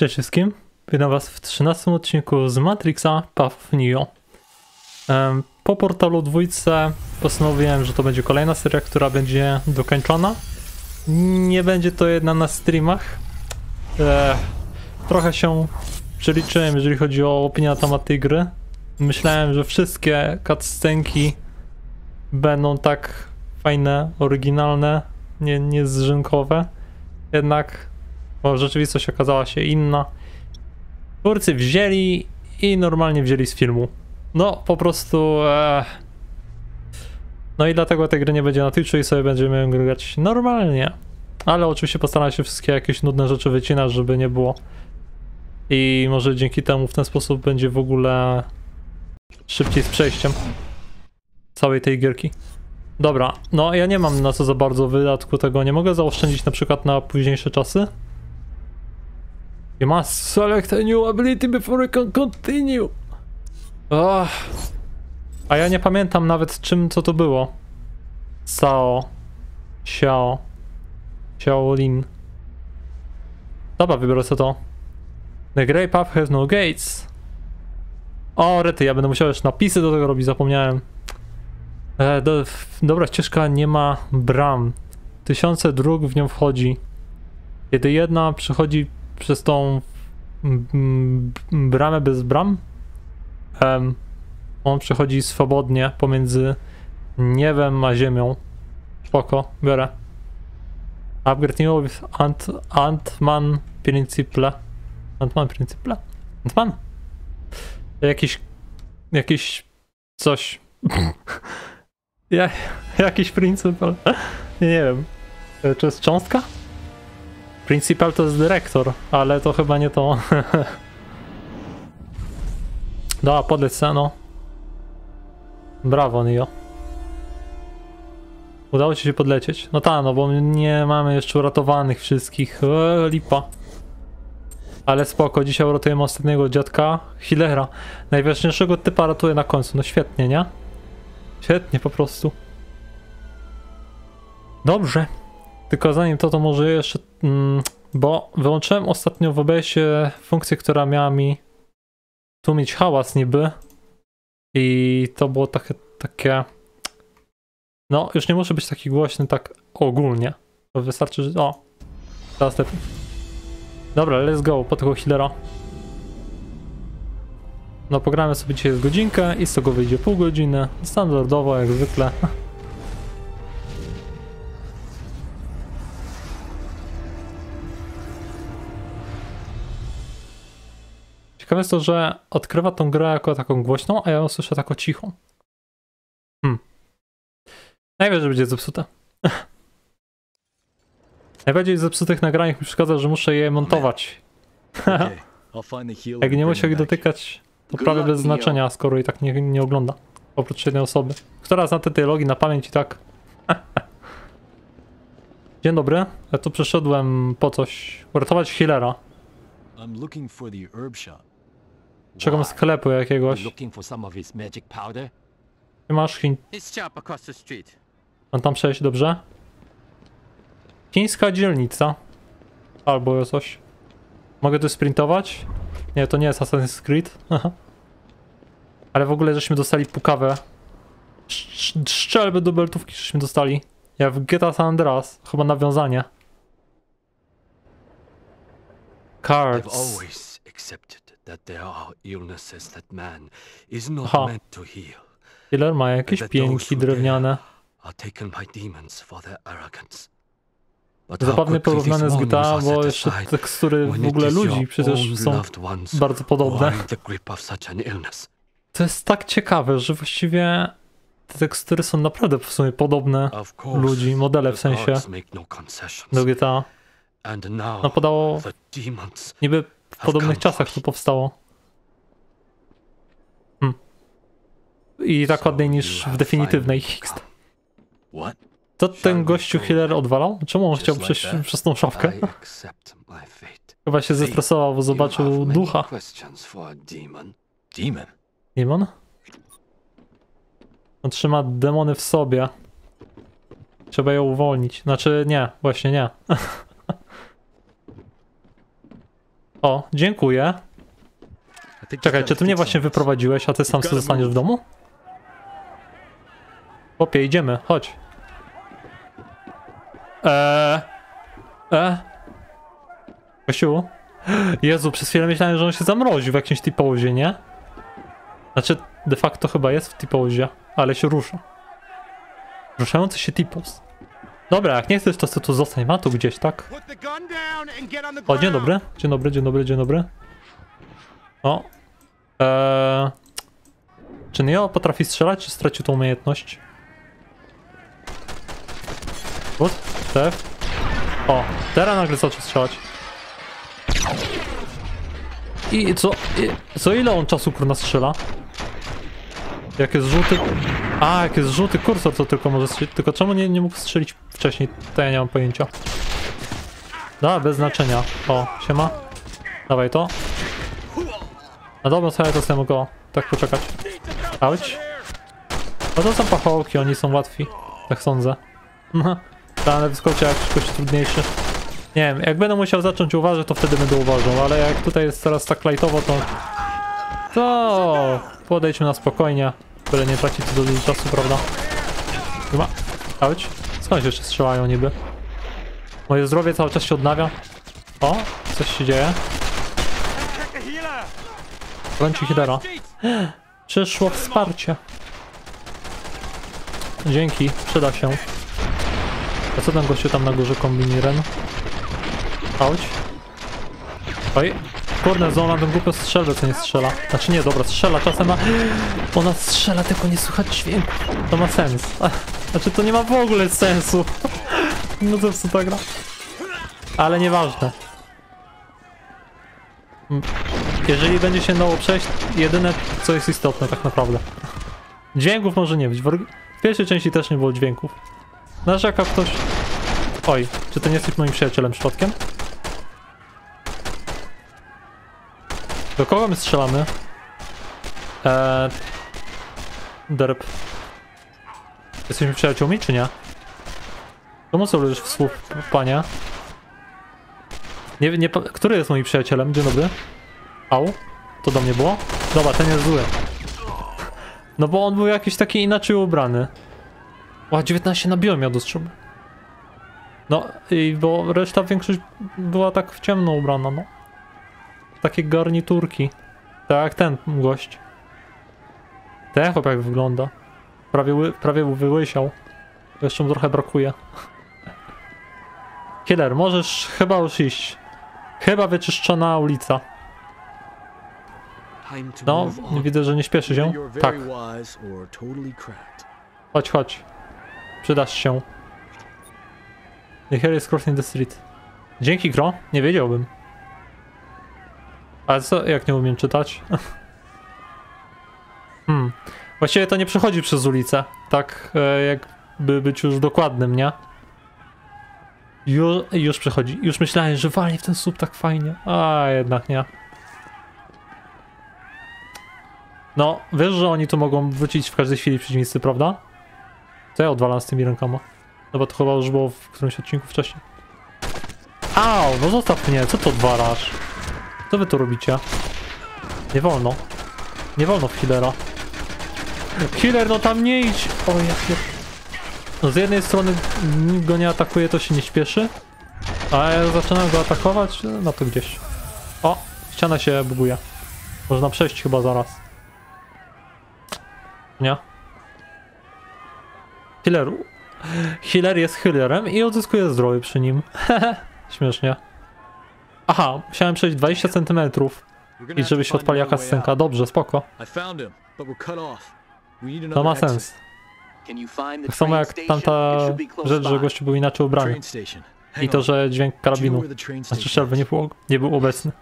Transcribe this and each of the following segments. Cześć wszystkim, witam was w 13 odcinku z Matrixa, Path of Neo. Po portalu dwójce postanowiłem, że to będzie kolejna seria, która będzie dokończona. Nie będzie to jedna na streamach. Trochę się przeliczyłem, jeżeli chodzi o opinię na temat tej gry. Myślałem, że wszystkie cutscenki będą tak fajne, oryginalne, nie zżynkowe. Jednak bo rzeczywistość okazała się inna. Twórcy wzięli i normalnie wzięli z filmu. No po prostu... No i dlatego tej gry nie będzie na Twitchu i sobie będziemy grać normalnie. Ale oczywiście postaram się wszystkie jakieś nudne rzeczy wycinać, żeby nie było. I może dzięki temu w ten sposób będzie w ogóle szybciej z przejściem całej tej gierki. Dobra, no ja nie mam na co za bardzo wydatku tego. Nie mogę zaoszczędzić na przykład na późniejsze czasy. You must select a new ability before you can continue. Oh. A ja nie pamiętam nawet co to było. Sao Xiao Lin. Dobra, wybiorę sobie to. The grey path has no gates. O rety, ja będę musiał już napisy do tego robić, zapomniałem. Dobra ścieżka nie ma bram. Tysiące dróg w nią wchodzi. Kiedy jedna przychodzi przez tą bramę bez bram, on przechodzi swobodnie pomiędzy niebem a ziemią. Spoko, biorę. Upgrade Neo with Ant-Man Principle. Ant-Man Principle? Ant-Man? Jakiś coś. Jakiś Principle. Nie wiem. To jest cząstka? Principal to jest dyrektor, ale to chyba nie to. Dobra, podleć se, no. Brawo, Neo. Udało ci się podlecieć. No ta, no bo nie mamy jeszcze uratowanych wszystkich. Lipa. Ale spoko, dzisiaj uratujemy ostatniego dziadka Hillera. Najważniejszego typa ratuje na końcu. No świetnie, nie? Świetnie po prostu. Dobrze. Tylko zanim to może jeszcze... bo wyłączyłem ostatnio w OBS-ie funkcję, która miała mi tłumić hałas niby. I to było takie... No, już nie muszę być taki głośny tak ogólnie. Bo wystarczy, że... O! Teraz lepiej. Dobra, let's go po tego healera. No, pogramy sobie dzisiaj z godzinkę i z tego wyjdzie pół godziny. Standardowo, jak zwykle. Ciekawe jest to, że odkrywa tą grę jako taką głośną, a ja ją słyszę taką cichą. Najwyżej będzie zepsute. Najbardziej zepsutych nagraniach mi przeszkadza, że muszę je montować. Jak nie muszę ich dotykać, to prawie bez znaczenia, skoro i tak nie ogląda. Oprócz jednej osoby, która zna te dialogi na pamięć i tak. Dzień dobry, ja tu przyszedłem po coś. Uratować healera. Szukam sklepu jakiegoś. Nie masz Mam tam przejść, dobrze? Chińska dzielnica. Albo coś. Mogę tu sprintować? Nie, to nie jest Assassin's Creed. Aha. Ale w ogóle żeśmy dostali pukawę. Strzelby do beltówki żeśmy dostali. Ja w GTA San Andreas. Chyba nawiązanie. Cards. Aha. Healer ma jakieś pięki drewniane. Zabawne porównane z GTA, bo jeszcze tekstury w ogóle ludzi przecież są bardzo podobne. To jest tak ciekawe, że właściwie te tekstury są naprawdę w sumie podobne ludzi, modele w sensie do GTA. No podało niby w podobnych czasach to powstało. I tak ładniej niż w definitywnej. Co ten gościu healer odwalał? Czemu on chciał przejść przez tą szafkę? Chyba się zestresował, bo zobaczył ducha. Demon? On trzyma demony w sobie. Trzeba ją uwolnić. Znaczy nie, właśnie nie. O, dziękuję. Czekaj, czy ty mnie właśnie wyprowadziłeś, a ty sam sobie zostaniesz w domu? Chłopie, idziemy, chodź. Kościół? Jezu, przez chwilę myślałem, że on się zamroził w jakimś tipozie, nie? Znaczy, de facto chyba jest w tipozie, ale się rusza. Ruszający się tipos. Dobra, jak nie chcesz, to sobie tu zostań, ma tu gdzieś, tak? O, dzień dobry, dzień dobry, dzień dobry, dzień dobry. O. Czy Neo potrafi strzelać, czy stracił tą umiejętność? O, teraz nagle zaczął strzelać. I co ile on czasu kurna strzela? Jak jest żółty... A, jak jest żółty kursor, to tylko może strzelić. Tylko czemu nie mógł strzelić wcześniej? To ja nie mam pojęcia. Da, bez znaczenia. O, siema. Dawaj to. Na dobrą sprawę to sobie mogę tak poczekać. Auć. No to są pachołki, oni są łatwi. Tak sądzę. Ale wyskoczy jakoś trudniejszy. Nie wiem, jak będę musiał zacząć uważać, to wtedy będę uważał, ale jak tutaj jest teraz tak lightowo, to... To... Podejdźmy na spokojnie, byle nie tracić do dużo czasu, prawda? Chyba. Auć. Skąd jeszcze strzelają niby? Moje zdrowie cały czas się odnawia. O, coś się dzieje. Wręczy healera. Przyszło wsparcie. Dzięki, przyda się. A co tam gościu tam na górze kombini ren? Auć. Oj. Kurde, zona ten głupio strzelbę, co nie strzela. Znaczy nie, dobra, strzela czasem, ma... Ona strzela, tylko nie słucha dźwięku. To ma sens. Znaczy to nie ma w ogóle sensu. No to co ta gra. Ale nieważne. Jeżeli będzie się dało przejść, jedyne co jest istotne tak naprawdę. Dźwięków może nie być. W pierwszej części też nie było dźwięków. Narzeka ktoś... Oj, czy ty nie jesteś moim przyjacielem przypadkiem? Do kogo my strzelamy? Derp. Jesteśmy przyjaciółmi czy nie? Komu co używasz w słów, panie? Nie, który jest moim przyjacielem? Dzień dobry. Au, to do mnie było? Dobra, ten jest zły. No bo on był jakiś taki inaczej ubrany. Ła, 19 nabiłem ja do strzelby. No i bo reszta większość była tak w ciemno ubrana, no. Takie garniturki. Tak jak ten gość. Ten chłop jak wygląda. Prawie wyłysiał. Jeszcze mu trochę brakuje. Killer, możesz chyba już iść. Chyba wyczyszczona ulica. No, widzę, że nie śpieszy się. Tak. Chodź, chodź. Przydasz się. The hell is crossing the street. Dzięki, gro. Nie wiedziałbym. Ale co, jak nie umiem czytać? Właściwie to nie przechodzi przez ulicę. Tak, jakby być już dokładnym, nie? Już przechodzi. Już myślałem, że walnie w ten słup tak fajnie. A jednak nie. No, wiesz, że oni tu mogą wrócić w każdej chwili przeciwnicy, prawda? Co ja odwalam z tymi rękoma? No bo to chyba już było w którymś odcinku wcześniej. Au, no zostaw mnie, co to odwalasz? Co wy tu robicie? Nie wolno. Nie wolno w healera. Healer, no tam nie idź! O, jakie... No z jednej strony nikt go nie atakuje, to się nie śpieszy. A ja zaczynam go atakować, no to gdzieś. O, ściana się buguje. Można przejść chyba zaraz. Nie? Healer jest healerem i odzyskuje zdrowie przy nim. Śmiesznie. Aha, musiałem przejść 20 cm i żeby się odpaliła jakaś scenka. Dobrze, spoko. To ma sens. Tak samo jak tamta rzecz, że gościu był inaczej ubrany. I to, że dźwięk karabinu, znaczy strzelby, nie był obecny.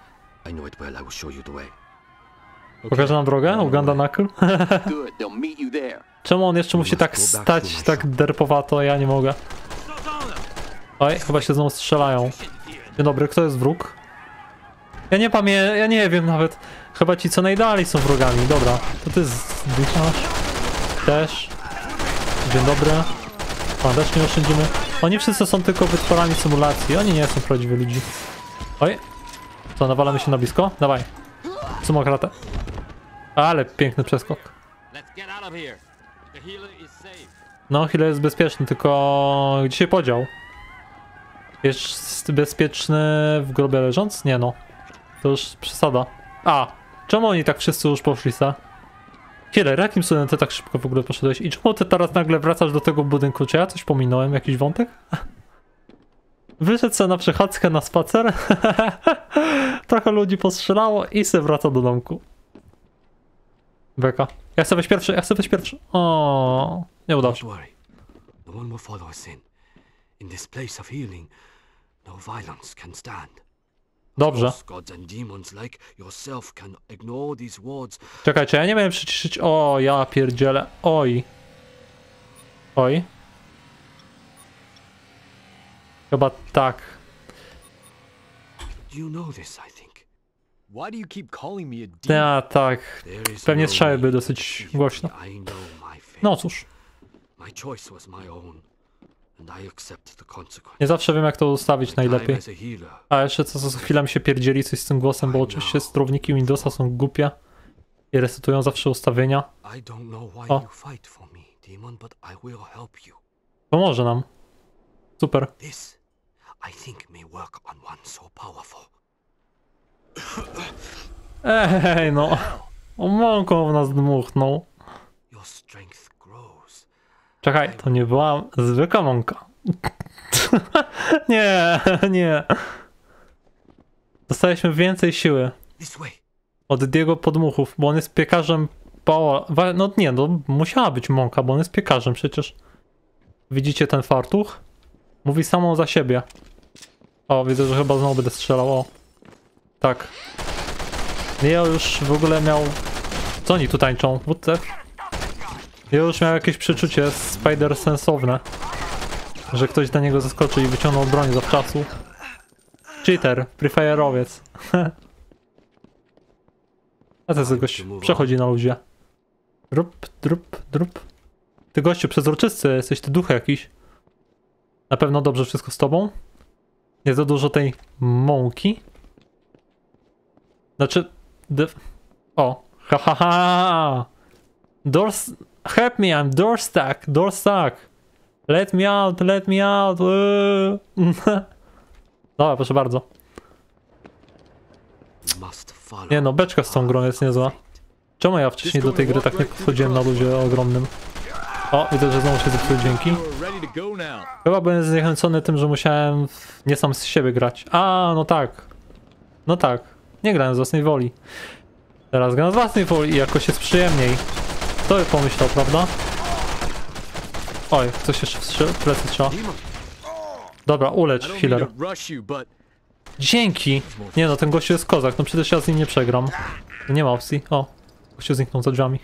Pokażę nam drogę? Uganda Knuckle? Czemu on jeszcze musi tak stać, tak derpowato? Ja nie mogę. Oj, chyba się znowu strzelają. Dzień dobry, kto jest wróg? Ja nie pamiętam, ja nie wiem nawet. Chyba ci co najdalej są wrogami. Dobra, to ty zdychasz. Też. Dzień dobry. A, też nie oszczędzimy. Oni wszyscy są tylko wytworami symulacji. Oni nie są prawdziwi ludzi. Oj. Co, nawalamy się na blisko? Dawaj. Sumokratę. Ale piękny przeskok. No, healer jest bezpieczny, tylko gdzie się podział? Jest bezpieczny w grobie leżąc? Nie no. To już przesada. A! Czemu oni tak wszyscy już poszli se? Healer, jakim cudem ty tak szybko w ogóle poszedłeś? I czemu ty teraz nagle wracasz do tego budynku? Czy ja coś pominąłem? Jakiś wątek? Wyszedł se na przechadzkę, na spacer. Trochę ludzi postrzelało i se wraca do domku. Beka. Ja chcę być pierwszy, ja chcę być pierwszy. O, nie udało się. Dobrze. Czekajcie, ja nie miałem przyciszyć. O, ja pierdzielę. Oj. Oj. Chyba tak. Ja, tak. Pewnie strzały były dosyć głośno. No cóż. Nie zawsze wiem, jak to ustawić najlepiej. A jeszcze co chwila mi się pierdzieli coś z tym głosem, bo oczywiście sterowniki Windowsa są głupie i resetują zawsze ustawienia. O. Pomoże nam. Super. Ej, no. O, mąką w nas dmuchnął. Czekaj, to nie była zwykła mąka. Nie, nie. Dostaliśmy więcej siły od Diego Podmuchów, bo on jest piekarzem Paola. No nie, no musiała być mąka, bo on jest piekarzem przecież. Widzicie ten fartuch? Mówi samą za siebie. O, widzę, że chyba znowu będę strzelał. O. Tak. Neo już w ogóle miał... Co oni tu tańczą? WTF? Neo już miał jakieś przeczucie spider sensowne. Że ktoś na niego zaskoczy i wyciągnął broń zawczasu. Cheater, prefire'owiec. A to jest gość. Przechodzi na luzie. Drup, drup, drup. Ty gościu przezroczysty, jesteś ty duch jakiś. Na pewno dobrze wszystko z tobą. Nie za dużo tej mąki. Znaczy... O! Ha ha ha! Doors... Help me, I'm door stuck! Door stuck! Let me out! Let me out! Dobra, proszę bardzo. Nie no, beczka z tą grą jest niezła. Czemu ja wcześniej do tej gry tak nie podchodziłem na luzie ogromnym? O, widzę, że znowu się zepsuły dźwięki. Chyba byłem zniechęcony tym, że musiałem nie sam z siebie grać. A, no tak. No tak. Nie grałem z własnej woli. Teraz gram z własnej woli i jakoś jest przyjemniej. To by pomyślał, prawda? Oj, coś jeszcze w plecy trzeba. Dobra, ulecz, healer. Dzięki! Nie no, ten gościu jest kozak, no przecież ja z nim nie przegram. Nie ma opcji. O, gościu zniknął za drzwiami.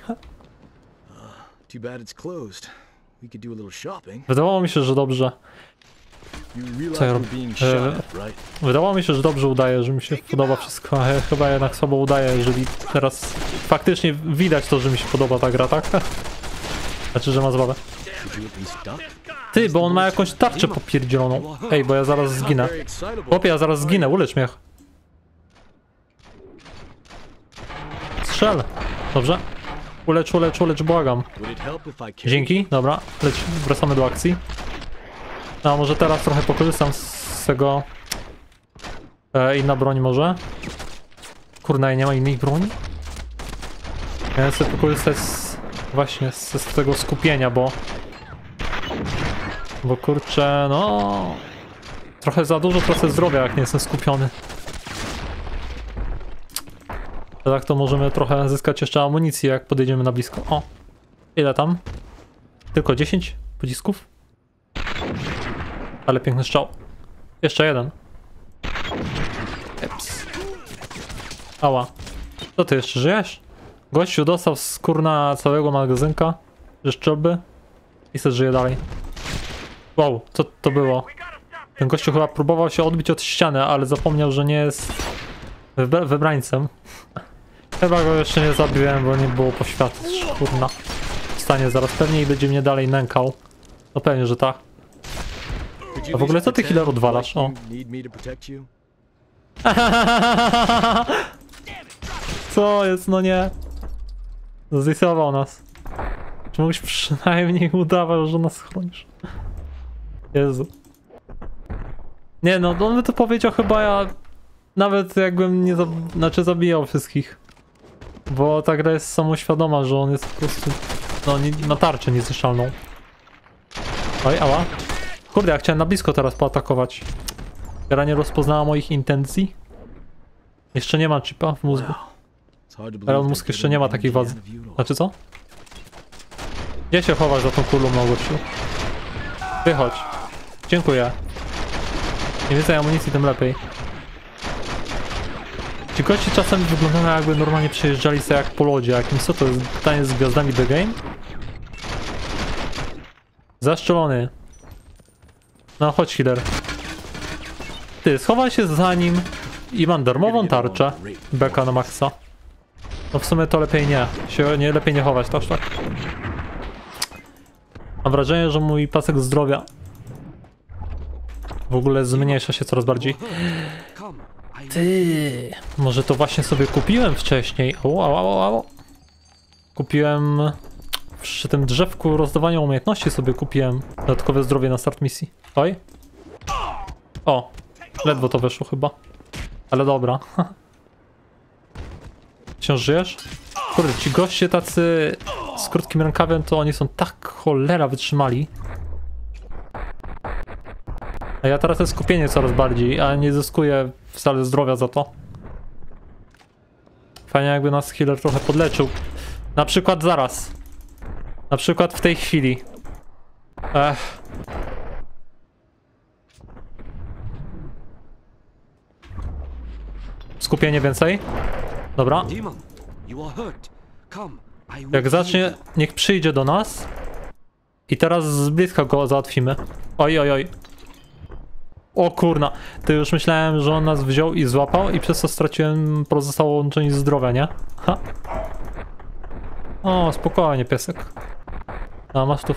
Wydawało mi się, że dobrze. Co ja robię? Wydawało mi się, że dobrze udaje, że mi się podoba wszystko. Chyba jednak słabo udaje, jeżeli teraz faktycznie widać to, że mi się podoba ta gra, tak? Znaczy, że ma zabawę. Ty, bo on ma jakąś tarczę popierdzieloną. Ej, bo ja zaraz zginę. Chłopie, ja zaraz zginę, ulecz mnie. Strzel. Dobrze. Ulecz, ulecz, ulecz, błagam. Dzięki, dobra, leć, wracamy do akcji. A może teraz trochę pokorzystam z tego... inna broń może? Kurna, nie ma innej broni? Ja chcę pokorzystać z... właśnie z tego skupienia, bo... Bo kurczę, no... Trochę za dużo pracy zdrowia, jak nie jestem skupiony. Tak to możemy trochę zyskać jeszcze amunicji, jak podejdziemy na blisko. O! Ile tam? Tylko 10 pocisków? Ale piękny strzał. Jeszcze jeden. Eps. Ała. Co ty jeszcze żyjesz? Gościu dostał z kurna całego magazynka. Ze szczelby. I se żyje dalej. Wow, co to było? Ten gościu chyba próbował się odbić od ściany, ale zapomniał, że nie jest wybrańcem. Chyba go jeszcze nie zabiłem, bo nie było poświatów, kurna. Wstanie zaraz pewnie i będzie mnie dalej nękał. No pewnie, że tak. A w ogóle co ty healer odwalasz? O. Co jest, no nie. Zdisował nas. Czy mógłbyś przynajmniej udawać, że nas chronisz? Jezu. Nie no, on by to powiedział chyba ja... Nawet jakbym nie zabijał wszystkich. Bo ta gra jest samoświadoma, że on jest po prostu... No, ma tarczę niezniszczalną. Oj, ała. Kurde, ja chciałem na blisko teraz poatakować. Gra nie rozpoznała moich intencji. Jeszcze nie ma chipa w mózgu. Ale mózg jeszcze nie ma takiej władzy. Znaczy co? Gdzie się chowasz za tą kulą, gościu? Wychodź. Dziękuję. Im więcej amunicji, tym lepiej. Ci gości czasem wyglądają jakby normalnie przejeżdżali sobie jak po lodzie, jakimś co to jest pytanie z gwiazdami The Game? Zaszczelony. No chodź healer. Ty, schowaj się za nim i mam darmową tarczę. Beka na maxa. No w sumie to lepiej nie. Lepiej nie chować, też tak? Mam wrażenie, że mój pasek zdrowia w ogóle zmniejsza się coraz bardziej. Ty, może to właśnie sobie kupiłem wcześniej. Kupiłem przy tym drzewku rozdawania umiejętności sobie kupiłem dodatkowe zdrowie na start misji. Oj. O, ledwo to weszło chyba. Ale dobra. Wciąż żyjesz? Kurde, ci goście tacy z krótkim rękawem to oni są tak cholera wytrzymali. A ja teraz jest skupienie coraz bardziej, a nie zyskuję wcale zdrowia za to. Fajnie jakby nas healer trochę podleczył. Na przykład zaraz. Na przykład w tej chwili. Ech. Skupienie więcej. Dobra. Jak zacznie, niech przyjdzie do nas. I teraz z bliska go załatwimy. Oj, oj, oj. O kurna, ty już myślałem, że on nas wziął i złapał i przez to straciłem pozostałą część zdrowia, nie? Ha. O, spokojnie piesek. A masz tu...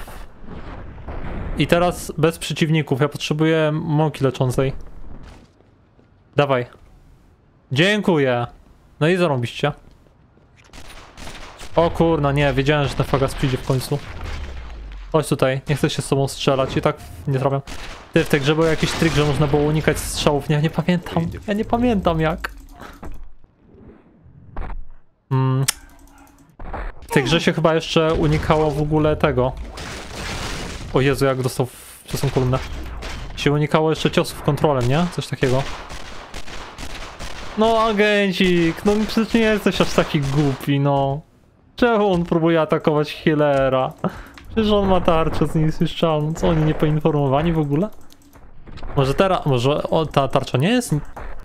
I teraz bez przeciwników, ja potrzebuję mąki leczącej. Dawaj. Dziękuję. No i zarąbiście. O kurna, nie, wiedziałem, że ten fagas przyjdzie w końcu. Chodź tutaj, nie chcę się z tobą strzelać i tak nie zrobię. Ty, w tej grze był jakiś trik, że można było unikać strzałów. Ja nie pamiętam, jak. W tej grze się chyba jeszcze unikało w ogóle tego. O Jezu, jak dostał przez tą kolumnę. Się unikało jeszcze ciosów kontrolem, nie? Coś takiego. No agencik, no przecież nie jesteś aż taki głupi, no. Czemu on próbuje atakować healera? Przecież on ma tarczę z niezniszczalną, co oni nie poinformowani w ogóle? Może teraz, może o, ta tarcza nie jest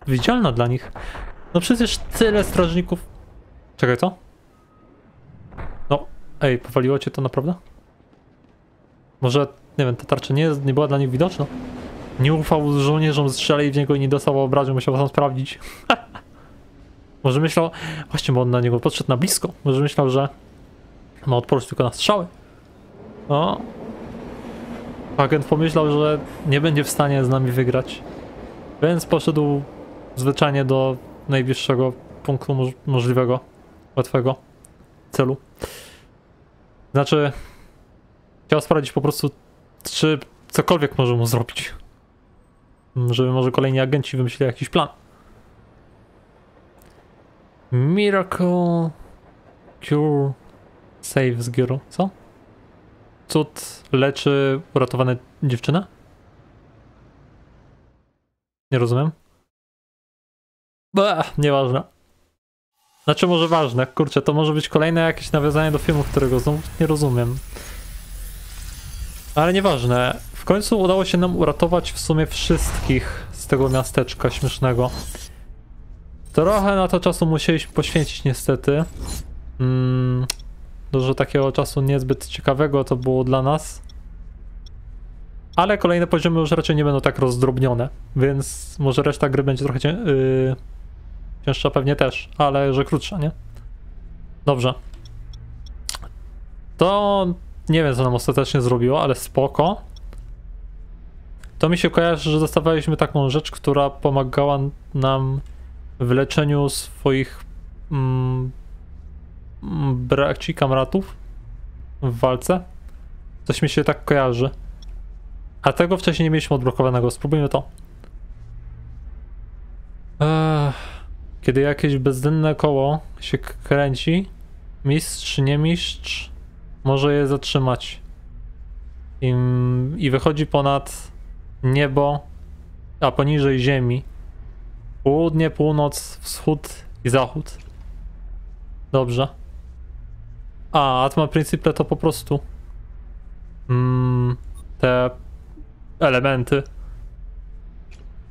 widzialna dla nich? No przecież tyle strażników... Czekaj, co? No, ej, powaliło cię to naprawdę? Może, nie wiem, ta tarcza nie była dla nich widoczna? Nie ufał żołnierzom, strzeli w niego i nie dostał obrażeń, musiał sam sprawdzić. Może myślał... Właśnie, bo on na niego podszedł na blisko. Może myślał, że ma odporność tylko na strzały. No. Agent pomyślał, że nie będzie w stanie z nami wygrać, więc poszedł zwyczajnie do najbliższego punktu możliwego, łatwego celu. Znaczy, chciał sprawdzić po prostu, czy cokolwiek może mu zrobić. Żeby może kolejni agenci wymyślili jakiś plan. Miracle Cure Saves Girl, co? Cud leczy uratowane dziewczynę? Nie rozumiem. Bleh, nieważne. Znaczy może ważne, kurczę, to może być kolejne jakieś nawiązanie do filmu, którego znowu nie rozumiem. Ale nieważne, w końcu udało się nam uratować w sumie wszystkich z tego miasteczka śmiesznego. Trochę na to czasu musieliśmy poświęcić niestety. Dużo takiego czasu niezbyt ciekawego to było dla nas. Ale kolejne poziomy już raczej nie będą tak rozdrobnione, więc może reszta gry będzie trochę cięższa pewnie też, ale że krótsza, nie? Dobrze. To nie wiem co nam ostatecznie zrobiło, ale spoko. To mi się kojarzy, że dostawaliśmy taką rzecz, która pomagała nam w leczeniu swoich braci, kamratów w walce. Coś mi się tak kojarzy. A tego wcześniej nie mieliśmy odblokowanego. Spróbujmy to. Kiedy jakieś bezdennie koło się kręci, mistrz, nie mistrz może je zatrzymać. I wychodzi ponad niebo, a poniżej ziemi. Południe, północ, wschód i zachód. Dobrze. A Atma Principle to po prostu te elementy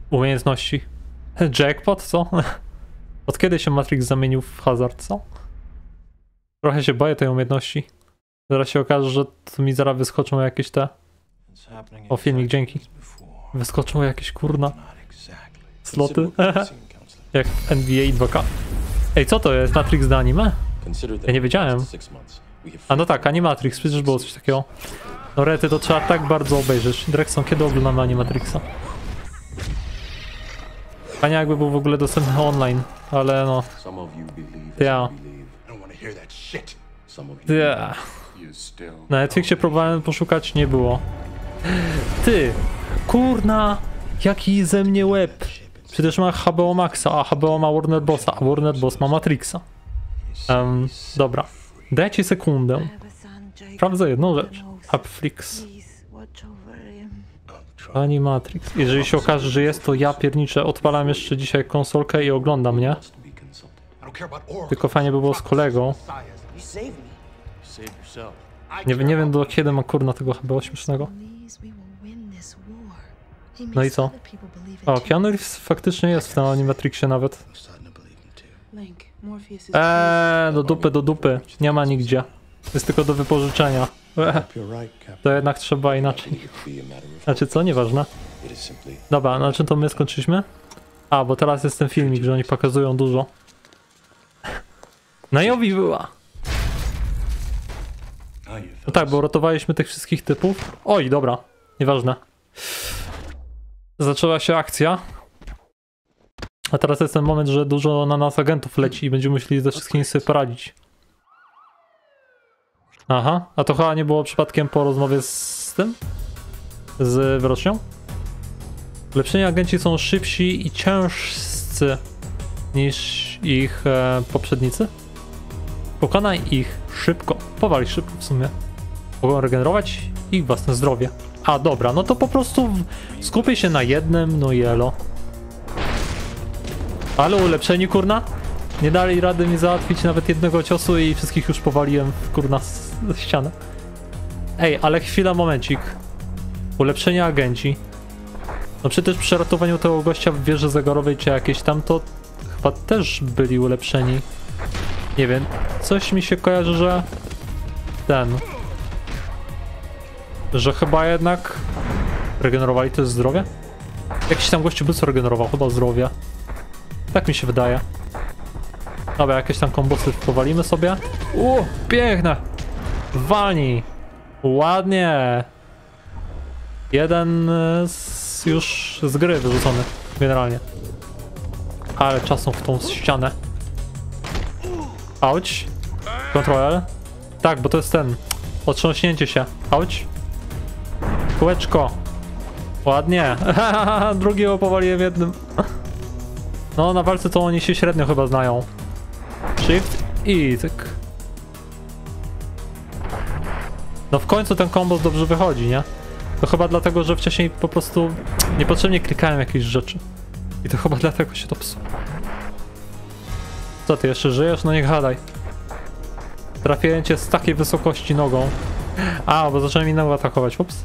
umiejętności. Jackpot, co? Od kiedy się Matrix zamienił w hazard, co? Trochę się boję tej umiejętności. Zaraz się okaże, że tu mi zaraz wyskoczą jakieś te... O, filmik, dzięki. Wyskoczą jakieś, kurna, sloty. Jak NBA 2K. Ej, co to jest? Matrix do anime? Ja nie wiedziałem. A no tak, Animatrix, przecież było coś takiego. No rety, to trzeba tak bardzo obejrzeć. Drekson, kiedy oglądamy Animatrixa? Fajnie jakby był w ogóle dostępny online, ale no... Ja... Na Netflixie próbowałem poszukać, nie było. Ty! Kurna! Jaki ze mnie łeb! Przecież ma HBO Maxa, a HBO ma Warner Bosa, a Warner Bros ma Matrixa. Dobra. Dajcie sekundę. Sprawdzę jedną rzecz. Appflix. Animatrix. Jeżeli się okaże, że jest, to ja pierniczę. Odpalam jeszcze dzisiaj konsolkę i oglądam, nie? Tylko fajnie by było z kolegą. Nie wiem do kiedy ma, kurna, tego chyba ośmiesznego. No i co? O, Keanu Reeves faktycznie jest w tym Animatrixie nawet. Do dupy. Nie ma nigdzie. Jest tylko do wypożyczenia. To jednak trzeba inaczej. Znaczy co? Nieważne. Dobra, na czym to my skończyliśmy? A, bo teraz jest ten filmik, że oni pokazują dużo. Najowi była! No tak, bo uratowaliśmy tych wszystkich typów. Oj, dobra. Nieważne. Zaczęła się akcja. A teraz jest ten moment, że dużo na nas agentów leci i będziemy musieli ze wszystkimi sobie poradzić. Aha, a to chyba nie było przypadkiem po rozmowie z tym? Z Rosją? Lepszyni agenci są szybsi i ciężcy niż ich poprzednicy. Pokonaj ich szybko, powal ich szybko w sumie. Mogą regenerować ich własne zdrowie. A dobra, no to po prostu skupię się na jednym, no i elo. Ale ulepszeni, kurna? Nie dali rady mi załatwić nawet jednego ciosu i wszystkich już powaliłem w, kurna, ścianę. Ej, ale chwila, momencik. Ulepszenie agenci. No przecież przy ratowaniu tego gościa w wieży zegarowej czy jakieś tam, to chyba też byli ulepszeni. Nie wiem, coś mi się kojarzy, że... Że chyba jednak... Regenerowali też zdrowie? Jakiś tam gościu by co regenerował, chyba zdrowie. Tak mi się wydaje. Dobra, jakieś tam kombosy powalimy sobie. Piękne! Walni! Ładnie! Jeden z, już z gry wyrzucony, generalnie. Ale czasem w tą ścianę. Auć. Kontroler. Tak, bo to jest ten. Otrząśnięcie się. Auć. Kółeczko. Ładnie. Drugiego powaliłem jednym. No, na walce to oni się średnio chyba znają. Shift i cyk. No w końcu ten kombos dobrze wychodzi, nie? To chyba dlatego, że wcześniej po prostu niepotrzebnie klikałem jakieś rzeczy. I to chyba dlatego się to psuło. Co, ty jeszcze żyjesz? No nie gadaj. Trafiłem cię z takiej wysokości nogą. A, bo zacząłem innego atakować, ups.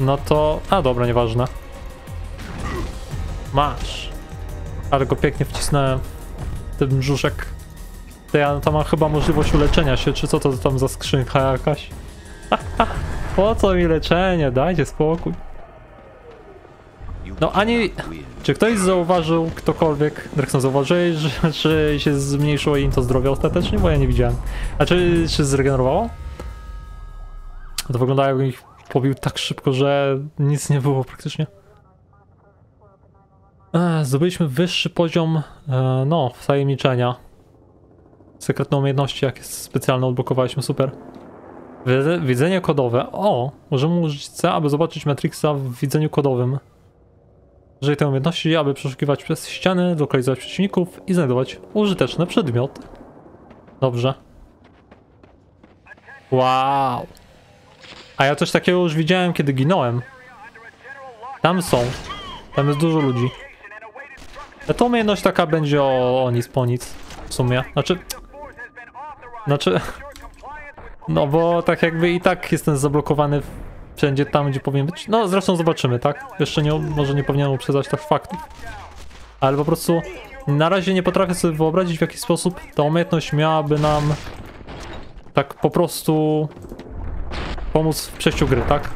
No to... A, dobra, nieważne. Masz. Ale go pięknie wcisnąłem w ten brzuszek. To ma chyba możliwość uleczenia się, czy co to tam za skrzynka jakaś? Po co mi leczenie? Dajcie spokój. No ani... Czy ktoś zauważył, ktokolwiek, Drekson, zauważyłeś, czy się zmniejszyło im to zdrowie ostatecznie? Bo ja nie widziałem. A czy się zregenerowało? To wyglądało, jakby ich pobił tak szybko, że nic nie było praktycznie. Zdobyliśmy wyższy poziom, no, wtajemniczenia. Sekretne umiejętności, jakie specjalne odblokowaliśmy, super. Widzenie kodowe. O, możemy użyć C, aby zobaczyć Matrixa w widzeniu kodowym. Użyj tej umiejętności, aby przeszukiwać przez ściany, lokalizować przeciwników i znajdować użyteczne przedmioty. Dobrze. Wow. A ja coś takiego już widziałem, kiedy ginąłem. Tam są. Tam jest dużo ludzi. A ta umiejętność taka będzie o nic po nic. W sumie. Znaczy... No bo tak jakby i tak jestem zablokowany wszędzie tam, gdzie powinien być. No zresztą zobaczymy, tak? Jeszcze nie, może nie powinienem uprzedzać tych faktów. Ale po prostu na razie nie potrafię sobie wyobrazić, w jaki sposób ta umiejętność miałaby nam tak po prostu pomóc w przejściu gry, tak?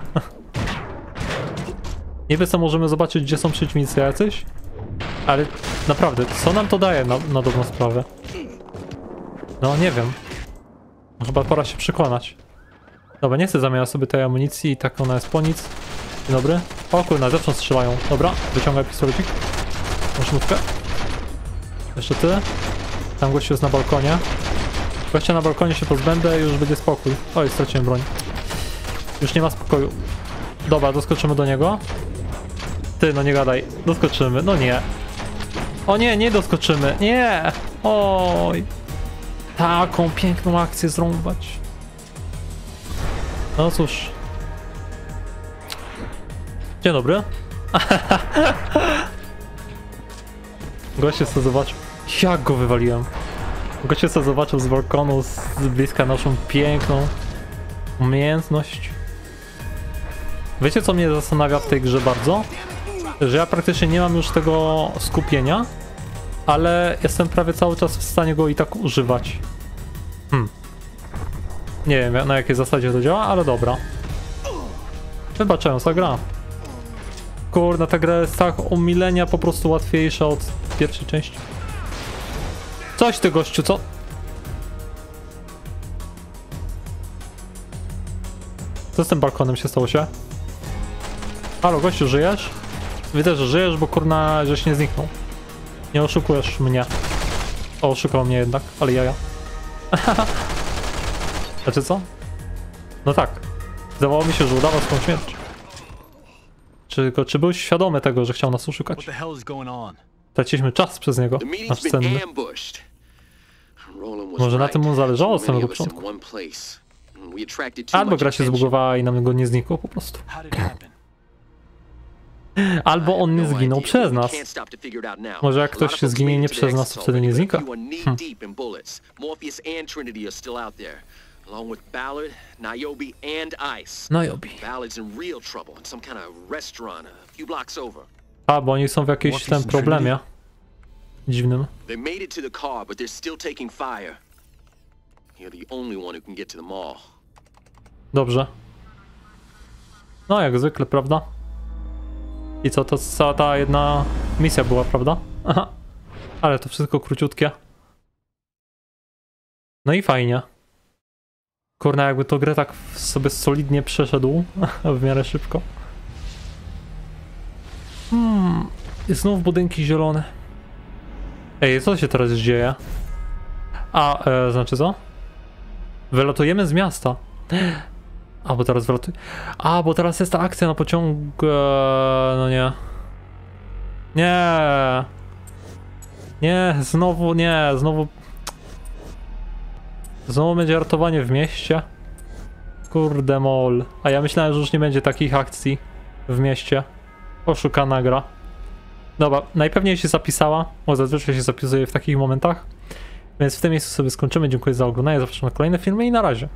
Niby co możemy zobaczyć, gdzie są przeciwnicy jacyś, ale naprawdę, co nam to daje na dobrą sprawę? No nie wiem. Chyba pora się przekonać. Dobra, nie chcę zamieniać sobie tej amunicji i tak ona jest po nic. Dzień dobry. O kurna, zewsząd strzelają. Dobra, wyciągaj pistolecik. Maszynówkę. Jeszcze ty. Tam gościu jest na balkonie. Gościa na balkonie się pozbędę i już będzie spokój. Oj, straciłem broń. Już nie ma spokoju. Dobra, doskoczymy do niego. Ty, no nie gadaj. Doskoczymy. No nie. O nie, nie doskoczymy. Nie. Oj. Taką piękną akcję zrąbać. No cóż. Dzień dobry. Goście co zobaczył. Jak go wywaliłem. Goście co zobaczył z balkonu z bliska naszą piękną umiejętność. Wiecie co mnie zastanawia w tej grze bardzo? Że ja praktycznie nie mam już tego skupienia. Ale jestem prawie cały czas w stanie go i tak używać. Nie wiem, na jakiej zasadzie to działa, ale dobra. Wybaczająca gra. Kurna, ta gra jest tak o milenia po prostu łatwiejsza od pierwszej części. Coś ty gościu, co? Co z tym balkonem się stało się? Halo, gościu, żyjesz? Widzę, że żyjesz, bo kurna, żeś nie zniknął. Nie oszukujesz mnie. O, oszukał mnie jednak, ale jaja. Znaczy co? No tak. Zdawało mi się, że udawał swą śmierć. Czy był świadomy tego, że chciał nas oszukać? Traciliśmy czas przez niego. Nasz cenny. Może na tym mu zależało od samego początku. Albo gra się zbugowała i nam go nie znikło po prostu. Albo on nie zginął przez nas. Może jak ktoś się zginie nie przez nas, to wtedy nie znika. A, bo oni są w jakimś tam problemie. Dziwnym. Dobrze. No jak zwykle, prawda? I co, to cała ta jedna misja była, prawda? Aha. Ale to wszystko króciutkie. No i fajnie. Kurna, jakby to grę tak sobie solidnie przeszedł w miarę szybko. I znów budynki zielone. Ej, co się teraz dzieje? A, znaczy co? Wylatujemy z miasta. A, bo teraz wrotuje. A, bo teraz jest ta akcja na pociągu. No nie. Nie. Nie, znowu nie, znowu. Znowu będzie ratowanie w mieście. Kurde mol. A ja myślałem, że już nie będzie takich akcji w mieście. Oszukana gra. Dobra, najpewniej się zapisała, bo zazwyczaj się zapisuje w takich momentach. Więc w tym miejscu sobie skończymy. Dziękuję za oglądanie, zapraszam na kolejne filmy i na razie.